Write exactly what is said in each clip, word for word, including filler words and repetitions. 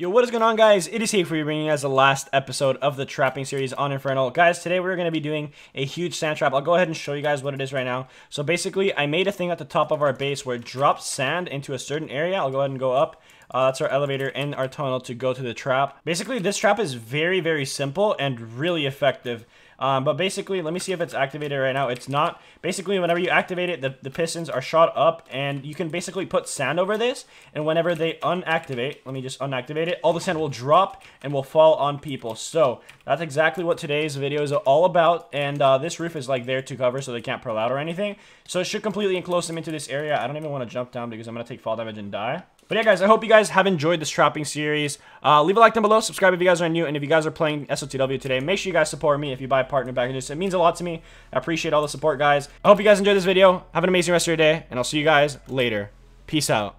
Yo, what is going on, guys? It is here for you, bringing you guys the last episode of the trapping series on Infernal. Guys, today we're going to be doing a huge sand trap. I'll go ahead and show you guys what it is right now. So basically, I made a thing at the top of our base where it drops sand into a certain area. I'll go ahead and go up. Uh, that's our elevator and our tunnel to go to the trap. Basically, this trap is very, very simple and really effective. Um, but basically, let me see if it's activated right now. It's not. Basically, whenever you activate it, the, the pistons are shot up, and you can basically put sand over this, and whenever they unactivate, let me just unactivate it, all the sand will drop and will fall on people. So that's exactly what today's video is all about, and uh, this roof is like there to cover so they can't pearl out or anything. So it should completely enclose them into this area. I don't even want to jump down because I'm going to take fall damage and die. But yeah, guys, I hope you guys have enjoyed this trapping series. Uh, leave a like down below, subscribe if you guys are new, and if you guys are playing S O T W today, make sure you guys support me if you buy partner packages. It means a lot to me. I appreciate all the support, guys. I hope you guys enjoyed this video. Have an amazing rest of your day, and I'll see you guys later. Peace out.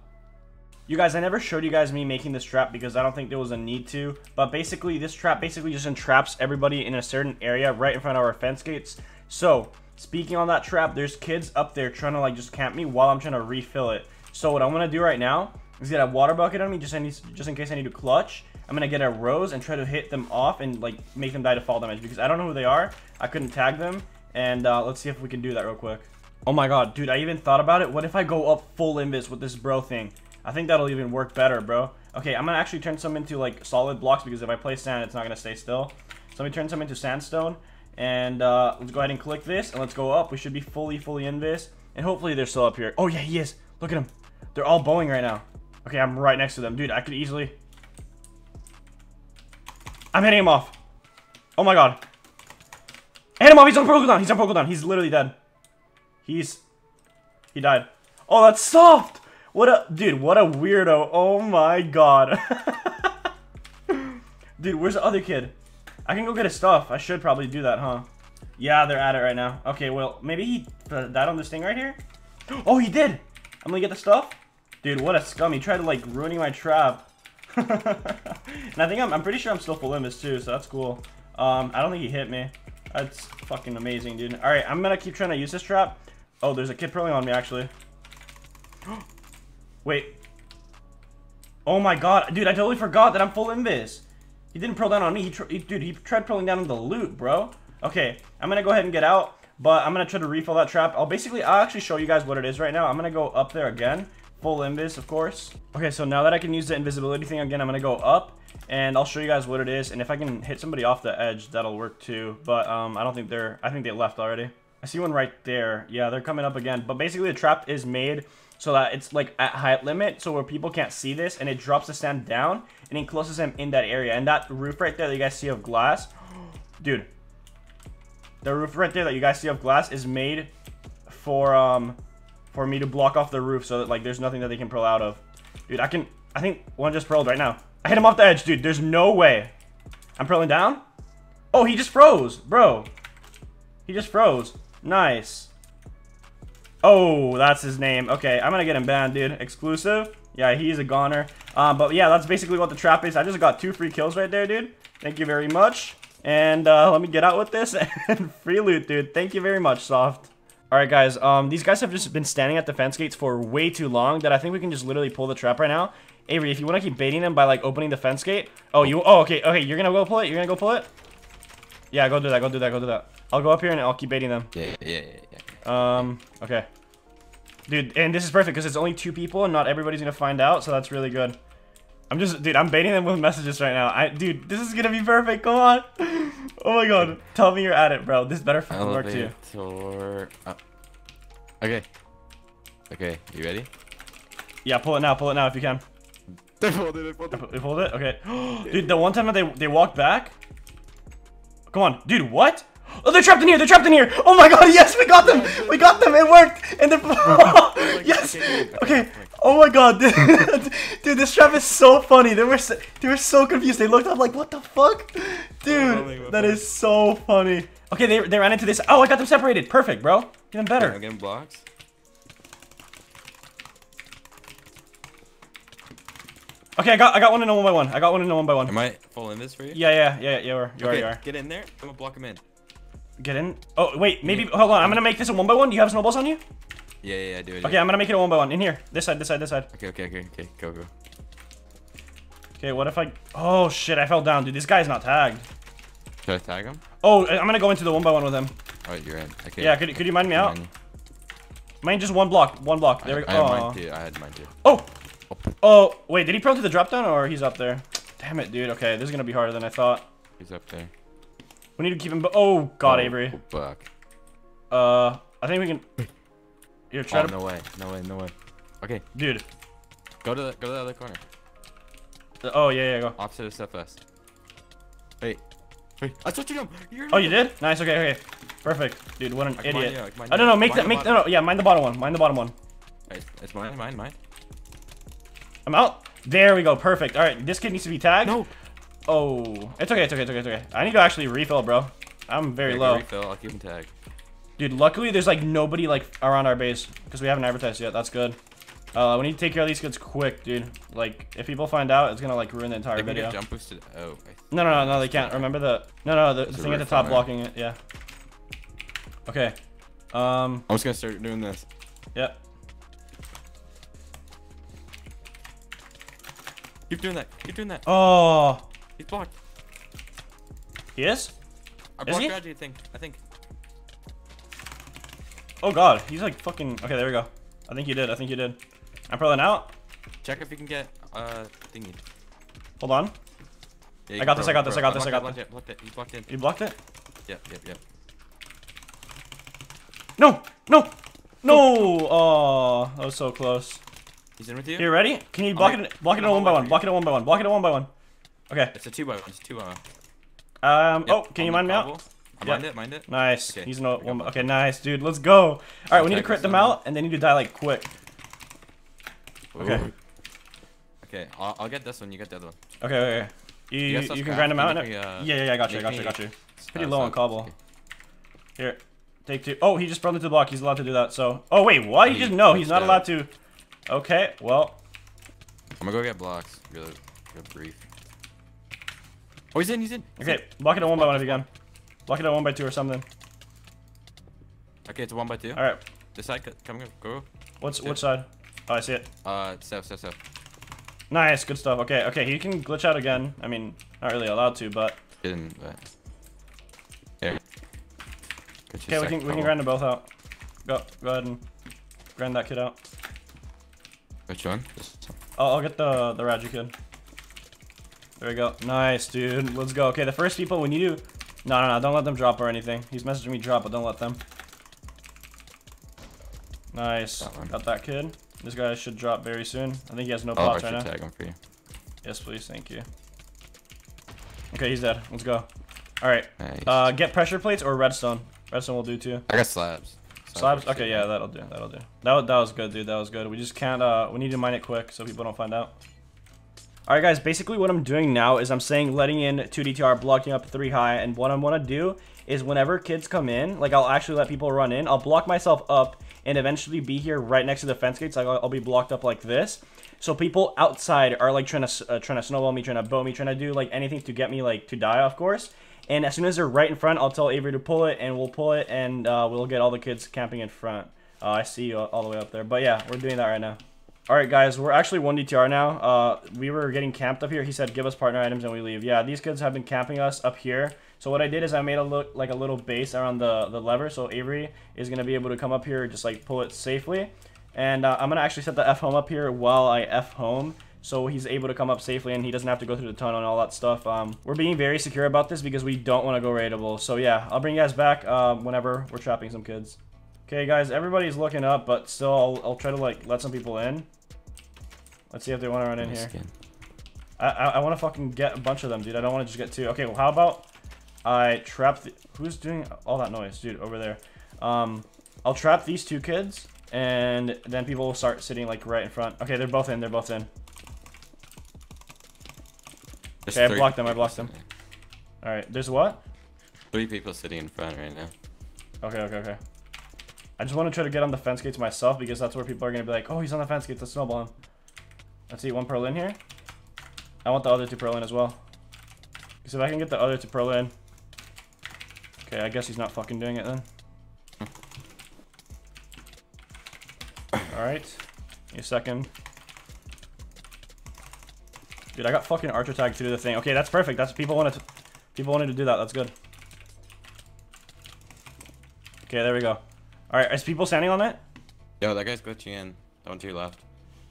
You guys, I never showed you guys me making this trap because I don't think there was a need to. But basically, this trap basically just entraps everybody in a certain area right in front of our fence gates. So, speaking on that trap, there's kids up there trying to like just camp me while I'm trying to refill it. So what I want to do right now, he's got a water bucket on me just, I need, just in case I need to clutch. I'm going to get a rose and try to hit them off and like make them die to fall damage because I don't know who they are. I couldn't tag them. And uh, let's see if we can do that real quick. Oh my god, dude, I even thought about it. What if I go up full invis with this bro thing? I think that'll even work better, bro. Okay, I'm going to actually turn some into like solid blocks because if I play sand, it's not going to stay still. So let me turn some into sandstone. And uh, let's go ahead and click this and let's go up. We should be fully, fully invis. And hopefully they're still up here. Oh yeah, he is. Look at him. They're all bowing right now. Okay, I'm right next to them. Dude, I could easily... I'm hitting him off. Oh my god. I hit him off. He's on Purple Down. He's on Purple Down. He's literally dead. He's... He died. Oh, that's soft. What a... Dude, what a weirdo. Oh my god. Dude, where's the other kid? I can go get his stuff. I should probably do that, huh? Yeah, they're at it right now. Okay, well, maybe he died on this thing right here? Oh, he did. I'm gonna get the stuff. Dude, what a scum. He tried to, like, ruining my trap. And I think I'm, I'm pretty sure I'm still full limbus, too, so that's cool. Um, I don't think he hit me. That's fucking amazing, dude. All right, I'm going to keep trying to use this trap. Oh, there's a kid purling on me, actually. Wait. Oh, my God. Dude, I totally forgot that I'm full limbus. He didn't pearl down on me. He tr he, dude, he tried pearling down on the loot, bro. Okay, I'm going to go ahead and get out, but I'm going to try to refill that trap. I'll basically, I'll actually show you guys what it is right now. I'm going to go up there again. Full invis, of course. Okay, so now that I can use the invisibility thing again, I'm gonna go up and I'll show you guys what it is, and if I can hit somebody off the edge, that'll work too. But um I don't think they're I think they left already. I see one right there. Yeah, they're coming up again. But basically the trap is made so that it's like at height limit, so where people can't see this, and it drops the sand down and encloses them in that area. And that roof right there that you guys see of glass, dude, the roof right there that you guys see of glass is made for um for me to block off the roof so that, like, there's nothing that they can pearl out of. Dude, I can... I think one just pearled right now. I hit him off the edge, dude. There's no way. I'm pearling down? Oh, he just froze, bro. He just froze. Nice. Oh, that's his name. Okay, I'm gonna get him banned, dude. Exclusive. Yeah, he's a goner. Um, but, yeah, that's basically what the trap is. I just got two free kills right there, dude. Thank you very much. And uh, let me get out with this. And free loot, dude. Thank you very much, Soft. Alright guys, um, these guys have just been standing at the fence gates for way too long that I think we can just literally pull the trap right now. Avery, if you want to keep baiting them by, like, opening the fence gate. Oh, you- oh, okay, okay, you're gonna go pull it? You're gonna go pull it? Yeah, go do that, go do that, go do that. I'll go up here and I'll keep baiting them. Yeah, yeah, yeah, yeah. Um, okay. Dude, and this is perfect because it's only two people and not everybody's gonna find out, so that's really good. I'm just- dude, I'm baiting them with messages right now. I- dude, this is gonna be perfect, come on! Oh my god, tell me you're at it, bro. This better fucking work too. Uh, okay. Okay, you ready? Yeah, pull it now, pull it now if you can. They pulled it, they pulled it. They pulled it? Okay. Dude, the one time that they, they walked back? Come on, dude, what? Oh, they're trapped in here, they're trapped in here! Oh my god, yes, we got them! We got them, it worked! And they're- Yes! Okay, oh my god, dude. Dude, this trap is so funny. They were so, they were so confused. They looked up like, what the fuck? Dude, that is so funny. Okay, they, they ran into this. Oh, I got them separated. Perfect, bro. Get them better. I'm getting blocks. Okay, I got I got one in a one by one. I got one in a one by one. Am I full in this for you? Yeah, yeah, yeah, yeah. You are, you okay, are, you are. Get in there. I'm gonna block him in. Get in. Oh, wait, maybe. Hold on. I'm gonna make this a one by one. Do you have snowballs on you? Yeah, yeah, I do, I do. Okay, I'm gonna make it a one by one. In here. This side, this side, this side. Okay, okay, okay, okay. Go, go. Okay, what if I... Oh, shit, I fell down, dude. This guy's not tagged. Should I tag him? Oh, I'm gonna go into the one by one with him. Oh, you're in. Okay. Yeah, could, could you mind me out? Mine. mine, just one block. One block. There I, we go. I had, oh. mine too. I had mine too. Oh! Oh, wait, did he prone to the drop down or he's up there? Damn it, dude. Okay, this is gonna be harder than I thought. He's up there. We need to keep him... Oh, God, oh, Avery. Fuck. Uh, I think we can... Here, try oh, to... no way. No way, no way. Okay. Dude. Go to the, go to the other corner. The, oh, yeah, yeah, go. Opposite of stuff first. Wait. Wait. I switched him. You're oh, you did? Nice, okay, okay. Perfect. Dude, what an like idiot. Mine, yeah, like I don't know, make that, make... No, no, yeah, mind the bottom one. Mind the bottom one. It's, it's mine, mine, mine. I'm out. There we go. Perfect. All right, this kid needs to be tagged. No. Oh, it's okay. It's okay. It's okay. It's okay. I need to actually refill, bro. I'm very low. Refill. I'll keep him tagged. Dude, luckily there's like nobody like around our base because we haven't advertised yet. That's good. Uh, we need to take care of these kids quick, dude. Like, if people find out, it's gonna like ruin the entire they video. Get jump boosted. Oh. Okay. No, no, no, no. They can't. Remember the. No, no, the, the thing at the top blocking it. Yeah. Okay. Um. I'm just gonna start doing this. Yep. Keep doing that. Keep doing that. Oh. He's blocked. He is? I blocked strategy thing, I think. Oh, God. He's like fucking... Okay, there we go. I think you did. I think you did. I'm probably out. Check if you can get uh thingy. Hold on. Yeah, I got this. I got this. I got this. I got this. Blocked it. He blocked it. You blocked it? Yep, yep, yep. No! No! No! Oh, that was so close. He's in with you. You ready? Can you block oh, it? Block it on one by one. Block it on one by one. Block it on one by one. Okay. It's a two by one. It's a two by one. Um. Yep. Oh, can on you mind me out? I mind yeah. it. Mind it. Nice. Okay. He's no one. By okay. Nice, dude. Let's go. All right. I'll we need to crit them out, out, and they need to die like quick. Okay. Ooh. Okay. I'll, I'll get this one. You get the other one. Okay. Okay. You you, you can crap. grind them out. Maybe, uh, yeah. Yeah. Yeah. I got you. I got you. I got you. It's pretty low on cobble. Here. Take two. Oh, he just burned into the block. He's allowed to do that. So. Oh wait. Why? He just no. He's not allowed to. Okay, well. I'm gonna go get blocks. Really, real brief. Oh, he's in, he's in. He's okay, in. Block it on one by one if you can. Block it on one by two or something. Okay, it's a one by two. All right. This side, come go. go. What's which side? Oh, I see it. Uh, south, south, south. Nice, good stuff. Okay, okay, he can glitch out again. I mean, not really allowed to, but. Didn't. But... Here. Okay, we can we can grind them both out. Go, go ahead and grind that kid out. Which one? Oh, I'll get the the Raju kid. There we go. Nice, dude. Let's go. Okay, the first people we need to... No, no, no. Don't let them drop or anything. He's messaging me drop, but don't let them. Nice. That Got that kid. This guy should drop very soon. I think he has no pots oh, right now. Tag him for you. Yes, please. Thank you. Okay, he's dead. Let's go. All right. Nice. Uh, get pressure plates or redstone. Redstone will do too. I got slabs. Slabs? Okay, yeah, that'll do. That'll do. That, that was good, dude. That was good. We just can't, uh, we need to mine it quick so people don't find out. Alright, guys, basically what I'm doing now is I'm saying letting in two D T R, blocking up three high, and what I want to do is whenever kids come in, like, I'll actually let people run in. I'll block myself up and eventually be here right next to the fence gates. Like, I'll, I'll be blocked up like this. So people outside are, like, trying to, uh, trying to snowball me, trying to bow me, trying to do, like, anything to get me, like, to die, of course. And as soon as they're right in front, I'll tell Avery to pull it, and we'll pull it, and uh, we'll get all the kids camping in front. Uh, I see you all the way up there. But yeah, we're doing that right now. All right, guys, we're actually one D T R now. Uh, we were getting camped up here. He said, give us partner items, and we leave. Yeah, these kids have been camping us up here. So what I did is I made a look like a little base around the, the lever, so Avery is going to be able to come up here, just, like, pull it safely. And uh, I'm going to actually set the F-home up here while I F-home. So he's able to come up safely and he doesn't have to go through the tunnel and all that stuff. Um, we're being very secure about this because we don't want to go raidable. So yeah, I'll bring you guys back uh, whenever we're trapping some kids. Okay, guys, everybody's looking up, but still I'll, I'll try to like let some people in. Let's see if they want to run in here. I, I, I want to fucking get a bunch of them, dude. I don't want to just get two. Okay, well, how about I trap the... Who's doing all that noise, dude, over there? Um, I'll trap these two kids and then people will start sitting like right in front. Okay, they're both in. They're both in. There's okay, I blocked them, I blocked them. Alright, there's what? Three people sitting in front right now. Okay, okay, okay. I just want to try to get on the fence gates myself because that's where people are going to be like, oh, he's on the fence gates, let's snowball him. Let's see, one pearl in here. I want the other two pearl in as well. Because if I can get the other two pearl in... Okay, I guess he's not fucking doing it then. Alright. Give me a second. Dude, I got fucking archer tag to do the thing. Okay, that's perfect. That's people wanted to, people wanted to do that. That's good. Okay, there we go. Alright, is people standing on that? Yo, that guy's glitching in. The one to your left.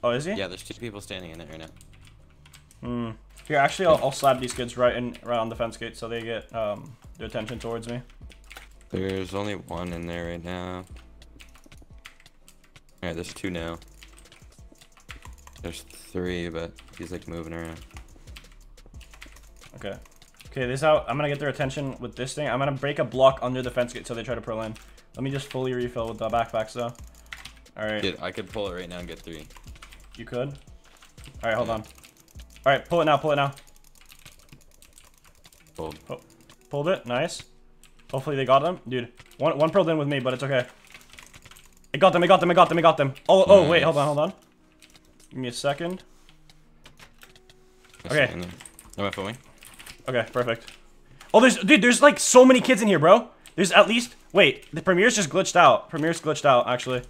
Oh, is he? Yeah, there's two people standing in it right now. Hmm. Here, actually, I'll, I'll slap these kids right in, right on the fence gate so they get um, their attention towards me. There's only one in there right now. Alright, there's two now. There's three, but he's like moving around. Okay. Okay, this out. I'm gonna get their attention with this thing. I'm gonna break a block under the fence gate so they try to pull in. Let me just fully refill with the backpacks though. Alright. Dude, I could pull it right now and get three. You could? Alright, hold yeah. on. Alright, pull it now, pull it now. Pulled. Oh, pulled it, nice. Hopefully they got them. Dude, one one pulled in with me, but it's okay. I got them, I got them, I got them, I got them. Oh, oh, nice. Wait, hold on, hold on. Give me a second. Okay. Am I filming? Okay, perfect. Oh, there's, dude, there's like so many kids in here, bro. There's at least, wait, the Premier's just glitched out. Premier's glitched out, actually.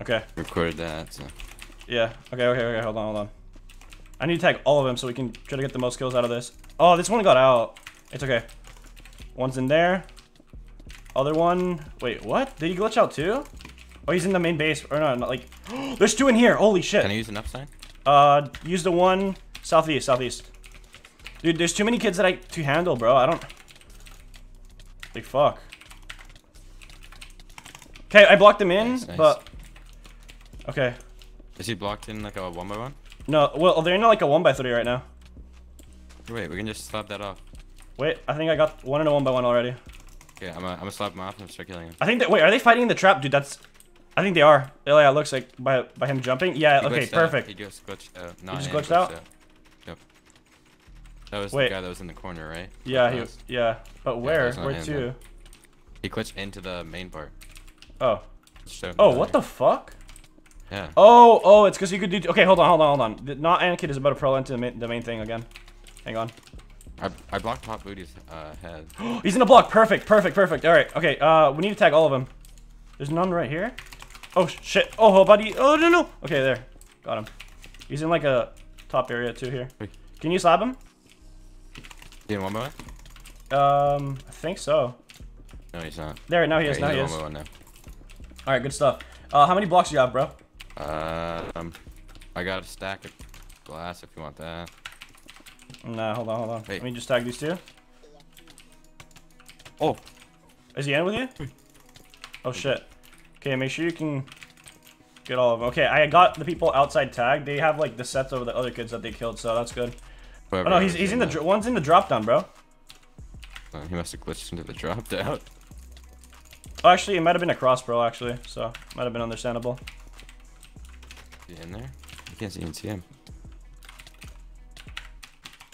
Okay. Recorded that, so. Yeah, okay, okay, okay, hold on, hold on. I need to tag all of them so we can try to get the most kills out of this. Oh, this one got out. It's okay. One's in there. Other one, wait, what? Did he glitch out too? Oh, he's in the main base, or no, not like, there's two in here, holy shit. Can I use an upside? Uh, use the one southeast, southeast. Dude, there's too many kids that I, to handle, bro, I don't, like, fuck. Okay, I blocked them in, nice, nice. But, okay. Is he blocked in, like, a one by one? No, well, they're in, like, a one by three right now. Wait, we can just slap that off. Wait, I think I got one in a one by one already. Okay, I'm gonna slap him off and start killing him. I think that, wait, are they fighting in the trap, dude, that's... I think they are. Yeah, it looks like by by him jumping. Yeah. He okay. Perfect. Out. He just glitched out. No, he just glitched, glitched out? out. Yep. That was Wait. the guy that was in the corner, right? Yeah. He was. Yeah. But where? Yeah, where to? Though. He glitched into the main part. Oh. Oh, what here. the fuck? Yeah. Oh, oh, it's because you could do. Okay, hold on, hold on, hold on. The not Anakin is about to pro into the main, the main thing again. Hang on. I I blocked Pop Booty's uh, head. He's in a block. Perfect. Perfect. Perfect. All right. Okay. Uh, we need to tag all of them. There's none right here. Oh shit! Oh, buddy! Oh no no! Okay, there, got him. He's in like a top area too here. Can you slap him? You in one by one? Um, I think so. No, he's not. There, now he is. Now he is. One by one now. All right, good stuff. Uh, how many blocks do you have, bro? Uh, um, I got a stack of glass if you want that. Nah, hold on, hold on. Hey. Let me just tag these two. Oh, is he in with you? Oh shit. Okay, make sure you can get all of them. Okay, I got the people outside tagged. They have like the sets over the other kids that they killed, so that's good. Whoever oh no, he's, he's in the dr one's in the drop down, bro. Oh, he must have glitched into the drop down. Oh, actually, it might have been a cross, bro. Actually, so might have been understandable. Is he in there? I can't even see him.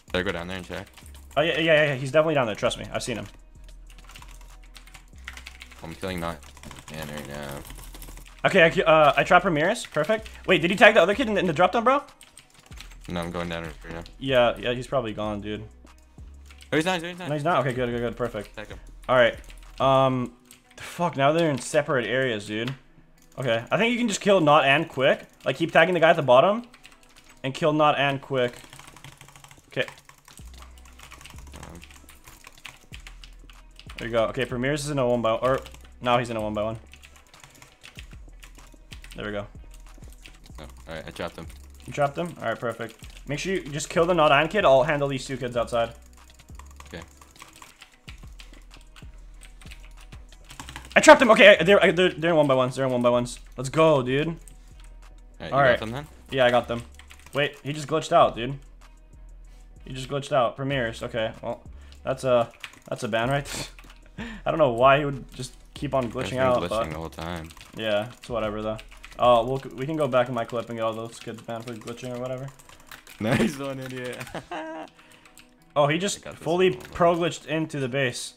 Should I go down there and check? Oh yeah, yeah, yeah. He's definitely down there. Trust me, I've seen him. I'm feeling not. Man, right now. Okay, I, uh, I trap Ramirez. Perfect. Wait, did you tag the other kid in the, in the drop down, bro? No, I'm going down right now. Yeah, yeah, he's probably gone, dude. Oh, he's not, he's not. No, he's not. Okay, good, good, good. Perfect. Tag him. All right. Um, fuck, now they're in separate areas, dude. Okay, I think you can just kill Not and Quick. Like, keep tagging the guy at the bottom and kill Not and Quick. Okay. Um. There you go. Okay, Ramirez is in a one by or. Now he's in a one by one. There we go. Oh, alright, I trapped him. You trapped him? Alright, perfect. Make sure you just kill the Not Iron Kid. I'll handle these two kids outside. Okay. I trapped him! Okay, they're, they're, they're in one by ones. They're in one by ones. Let's go, dude. Alright, All right. Got them then? Yeah, I got them. Wait, he just glitched out, dude. He just glitched out. Premieres. Okay, well, that's a, that's a ban, right? I don't know why he would just... keep on glitching out, glitching but the whole time. Yeah, it's whatever though. Oh, uh, we'll, we can go back in my clip and get all those kids banned for glitching or whatever. Nice one, idiot. Oh, he just fully pro-glitched into the base.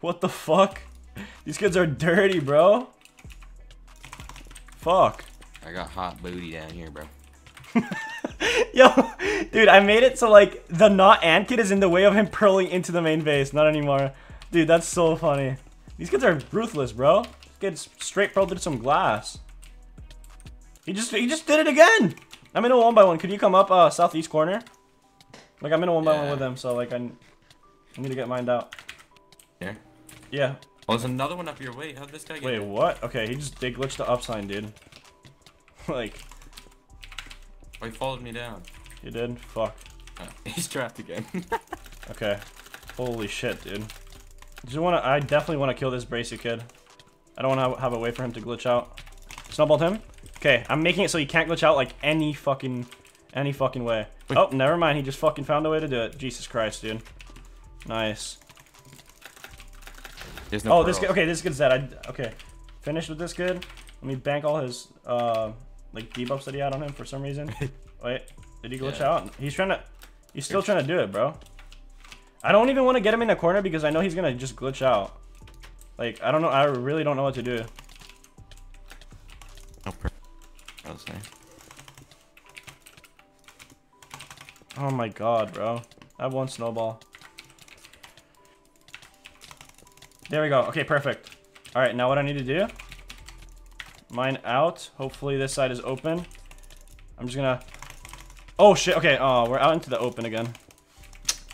What the fuck? These kids are dirty, bro. Fuck. I got hot booty down here, bro. Yo, dude, I made it so like the Not Ant Kid is in the way of him pearling into the main base. Not anymore. Dude, that's so funny. These kids are ruthless, bro. These kids straight pro did some glass. He just he just did it again. I'm in a one by one. Could you come up uh, southeast corner? Like, I'm in a one yeah. by one with them, so like I, I need to get mined out. Here? Yeah. Oh, there's another one up your way. How'd this guy get? Wait, what? Okay, he just they glitched the up sign, dude. Like. Oh, he followed me down. You did? Fuck. Oh, he's trapped again. Okay. Holy shit, dude. Just wanna, I definitely want to kill this Bracey kid. I don't want to have a way for him to glitch out. Snowballed him? Okay, I'm making it so he can't glitch out like any fucking, any fucking way. Wait. Oh, never mind. He just fucking found a way to do it. Jesus Christ, dude. Nice. There's no oh, pearls. This guy. Okay, this kid's dead. I, okay, finished with this kid. Let me bank all his uh like debuffs that he had on him for some reason. Wait, did he glitch yeah. out? He's trying to. He's still trying to do it, bro. I don't even want to get him in the corner because I know he's gonna just glitch out. Like, I don't know. I really don't know what to do. No pearls. I was saying. Oh my god, bro! I have one snowball. There we go. Okay, perfect. All right, now what I need to do? Mine out. Hopefully this side is open. I'm just gonna. Oh shit. Okay. Oh, we're out into the open again.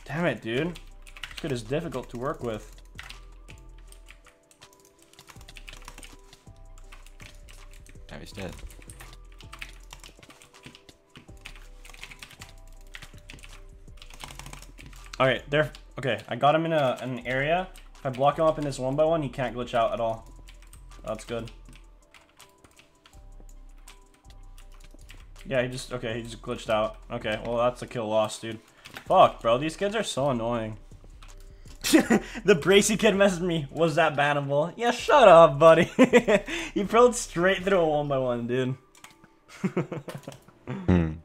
Damn it, dude. This kid is difficult to work with. Now he's dead. All right, there. Okay, I got him in a an area. If I block him up in this one by one, he can't glitch out at all. That's good. Yeah, he just, okay, he just glitched out. Okay, well, that's a kill loss, dude. Fuck, bro, these kids are so annoying. The Bracey kid messaged me, was that bannable? Yeah, shut up, buddy. He proled straight through a one by one, dude. mm.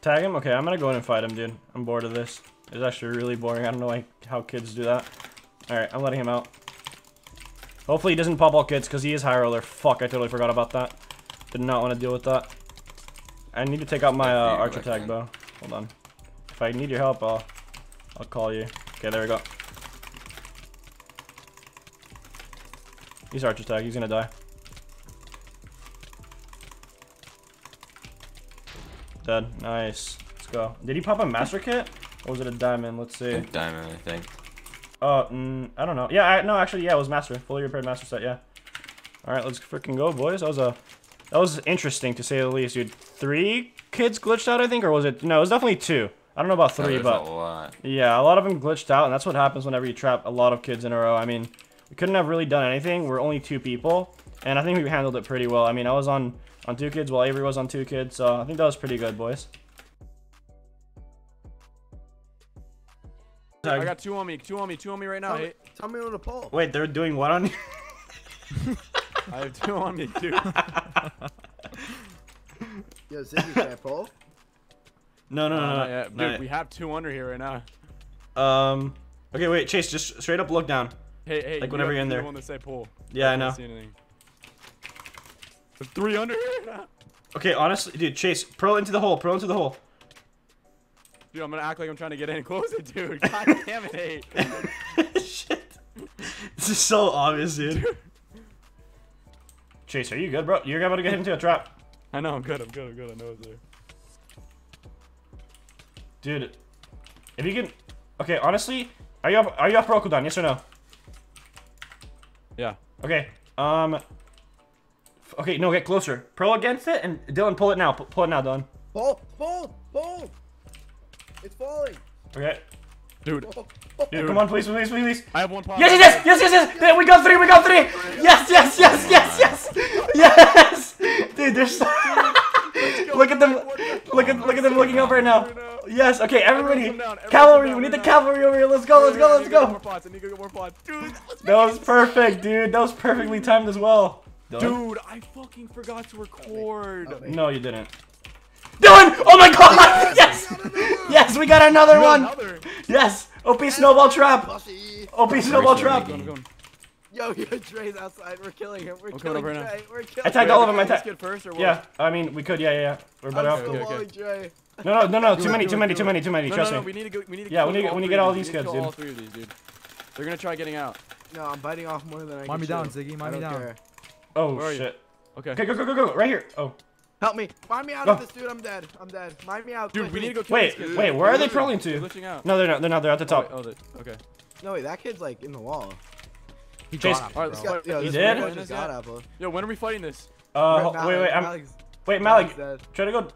Tag him? Okay, I'm gonna go in and fight him, dude. I'm bored of this. It's actually really boring. I don't know like, how kids do that. Alright, I'm letting him out. Hopefully he doesn't pop all kids, because he is high roller. Fuck, I totally forgot about that. Did not want to deal with that. I need to take out my uh, archer tag, though. Hold on. If I need your help, I'll, I'll call you. Okay, there we go. He's archer tag. He's going to die. Dead. Nice. Let's go. Did he pop a master kit? Or was it a diamond? Let's see. A diamond, I think. Uh, mm, I don't know. Yeah, I, no, actually, yeah, it was master. Fully repaired master set, yeah. All right, let's freaking go, boys. That was a, that was interesting to say the least, dude. Three kids glitched out, I think, or was it? No, it was definitely two. I don't know about three, no, but a lot. Yeah, a lot of them glitched out, and that's what happens whenever you trap a lot of kids in a row. I mean, we couldn't have really done anything. We're only two people, and I think we handled it pretty well. I mean, I was on on two kids while Avery was on two kids, so I think that was pretty good, boys. I got two on me, two on me, two on me right now. Tell me, tell me on the pole. Wait, they're doing what on you? I have two on me, too. Yo, Ziggy, can I pull? No, no, no, no. Dude, yet. We have two under here right now. Um, okay, wait, Chase, just straight up look down. Hey, hey, like you whenever you're in there. The one that say pull. Yeah, I, I know. See anything. There's three under here right now. Okay, honestly, dude, Chase, pearl into the hole, pearl into the hole. Dude, I'm gonna act like I'm trying to get in closer, dude. God damn it, hey. Shit. This is so obvious, dude. dude. Chase, are you good, bro? You're about to get hit into a trap. I know, I'm good, I'm good, I'm good. I know it's there. Dude, if you can... Okay, honestly, are you up, are you up for Okudan, yes or no? Yeah. Okay, um... Okay, no, get closer. Pearl against it, and Dylan, pull it now. Pull it now, Dylan. Pull, pull, pull! It's falling. Okay. Dude. Dude. Come on, please, please, please. I have one pop. Yes, yes, yes, yes, yes, yes. We got three, we got three. Yes, yes, yes, yes, yes. Yes. yes. Dude, there's so... Look at them. Look at look at them looking up right now. Yes, okay, everybody. Cavalry, we need the cavalry over here. Let's go, let's go, let's go. That was perfect, dude. That was perfectly timed as well. Dude, I fucking forgot to record. No, you didn't. Dylan! Oh my god! Yes! Yes, yes we got another we got one! Another. Yes! O P snowball trap! O P snowball trap! Yo, yo, Trey's outside. We're killing him. We're, we're killing Trey. Now. We're killing I tagged all of them. I tagged. Yeah, I mean, we could. Yeah, yeah, yeah. We're better off. Okay, okay. No, no, no, no. Too many, too many, too many, too many. Trust me. We need to go. We need to Yeah, we need to get all these kids, dude. They're gonna try getting out. No, I'm biting off more than I can. Mind me down, Ziggy. Mind me down. Oh, shit. Okay. Okay, go, go, go, go. Right here. Oh. Help me. Mind me out oh. of this, dude. I'm dead. I'm dead. Mind me out. Dude, quickly. we need to go kill Wait, this kid. wait, where are they trolling to? No, they're not. They're not. They're at the top. Oh, wait, oh okay. No, wait, that kid's like in the wall. He chased. All right, got, yo, he did? Got yo, when are we fighting this? Uh, Malik, wait, wait. I'm, Malik's, wait, Malik. Dead. Try to go.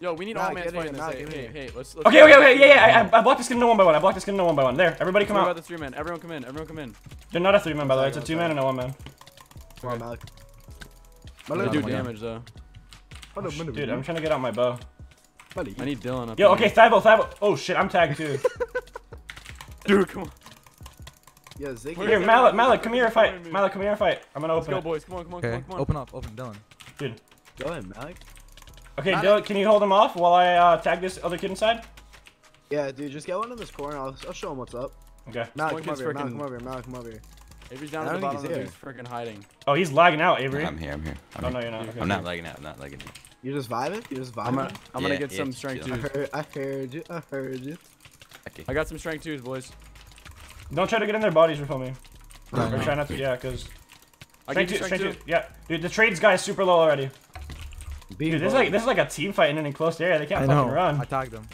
Yo, we need Malik, all man's fighting this. Hey, hey, hey, let's, let's okay, okay, okay. Yeah, yeah. I, I blocked this kid in one by one. I blocked this kid in one by one. There, everybody come out. About the three man. Everyone come in. Everyone come in. They're not a three man, by the way. It's a two man and a one man. Come on, Malik. They do damage though. Oh, dude, I'm trying to get out my bow. Buddy. I need Dylan up. Yo, okay, Thibault, Thibault. Oh shit, I'm tagged too. Dude, come on. Yo, Ziggy. Here, Mallet, Mallet, come here and fight. Mallet, come here and fight. I'm gonna open. Let's go, boys. Come on, come on, okay. come on, come on. Open up, open Dylan. Dude. Dylan, Mallet. Okay, Mallet. Dylan, can you hold him off while I uh, tag this other kid inside? Yeah, dude, just get one in this corner. I'll, I'll show him what's up. Okay. Mallet, come over here. Mallet, come over here. Mallet, come over here. Avery's down at the bottom. He's freaking hiding. Oh, he's lagging out, Avery. I'm here. I'm here. Oh no, you're not. I'm not lagging out. I'm not lagging out. You're just vibing? You're just vibing? I'm gonna, I'm yeah, gonna get yeah, some strength twos. I heard, I heard you. I heard you. Okay. I got some strength twos, boys. Don't try to get in their bodies before me. No, no. Try not to, yeah, because... Strength two, strength two. Yeah. Dude, the trades guy is super low already. Dude, this is, like, this is like a team fight in an enclosed area. They can't I fucking know. run. I tagged them.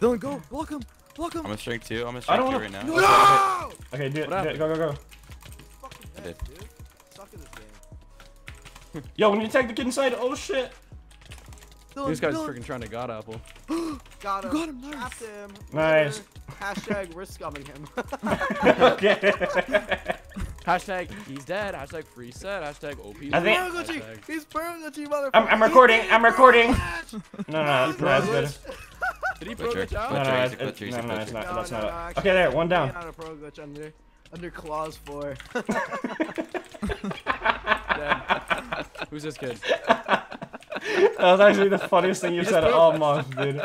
Dylan, go. Block him. Block him. I'm a strength two. I'm a strength two right now. No! Okay, do it. Do it. Go, go, go. Fucking I did. Dude. Suck at this game. Yo, when you tag the kid inside, oh shit. Dylan, this guy's freaking trying to god apple. Got him. Got him. Nice. him. nice. Hashtag we're scumming him. Okay. Hashtag he's dead. Hashtag free set. Hashtag O P. I think hashtag. He's Paragucci, motherfucker. I'm, I'm recording. I'm recording. no, no, that's good. Did he pro glitch out? No, no, it's, it's, no, no, it's not. No, that's no, not. No, okay, there. One down. Not a pro glitch under, under clause four. Who's this kid? That was actually the funniest thing you've said all month, dude.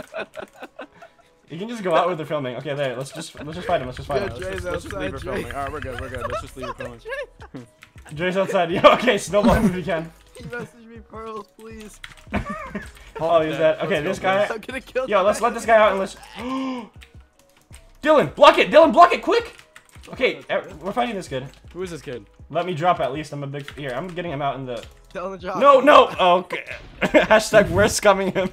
You can just go out with the filming. Okay, there. Let's just let's just fight him. Let's just fight him. Let's just, let's just leave her filming. All right, we're good. We're good. Let's just leave her filming. Jay's outside. Yo, okay, snowball him if you can. He messaged me pearls, please. Oh, he's dead. Okay, this guy. I'm gonna kill. Yo, let's let this guy out and let's. Dylan, block it. Dylan, block it quick. Okay, we're fighting this kid. Who is this kid? Let me drop at least. I'm a big here. I'm getting him out in the. Tell him to drop. No, no. Oh, okay. Hashtag we're scumming him.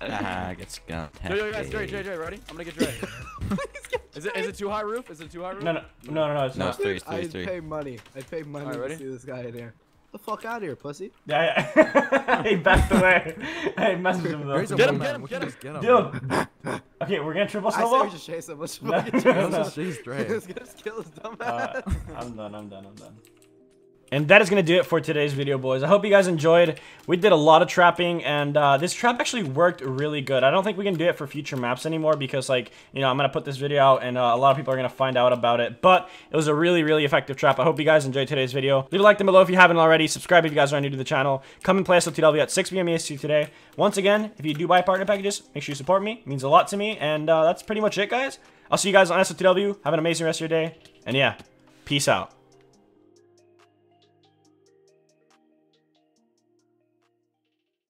Ah, get scummed. Yo, yo, guys, Dre, Dre, Dre, ready? I'm gonna get Dre. Is it is it too high roof? Is it too high roof? No, no, no, no, no it's no, not. Three, three, I three. pay money. I pay money right, to ready? see this guy in here. Get the fuck out of here, pussy. Yeah, yeah. He backed away. Hey, messaged him though. Get him, get him, get him, get him. Dude. Okay, we're gonna triple snowball. I say we just chase him. Let's no, no, no. just chase Dre. Let's just kill his dumb ass. Uh, I'm done. I'm done. I'm done. And that is going to do it for today's video, boys. I hope you guys enjoyed. We did a lot of trapping, and uh, this trap actually worked really good. I don't think we can do it for future maps anymore because, like, you know, I'm going to put this video out, and uh, a lot of people are going to find out about it. But it was a really, really effective trap. I hope you guys enjoyed today's video. Leave a like down below if you haven't already. Subscribe if you guys are new to the channel. Come and play S O T W at six P M E S T today. Once again, if you do buy partner packages, make sure you support me. It means a lot to me, and uh, that's pretty much it, guys. I'll see you guys on S O T W. Have an amazing rest of your day, and yeah, peace out.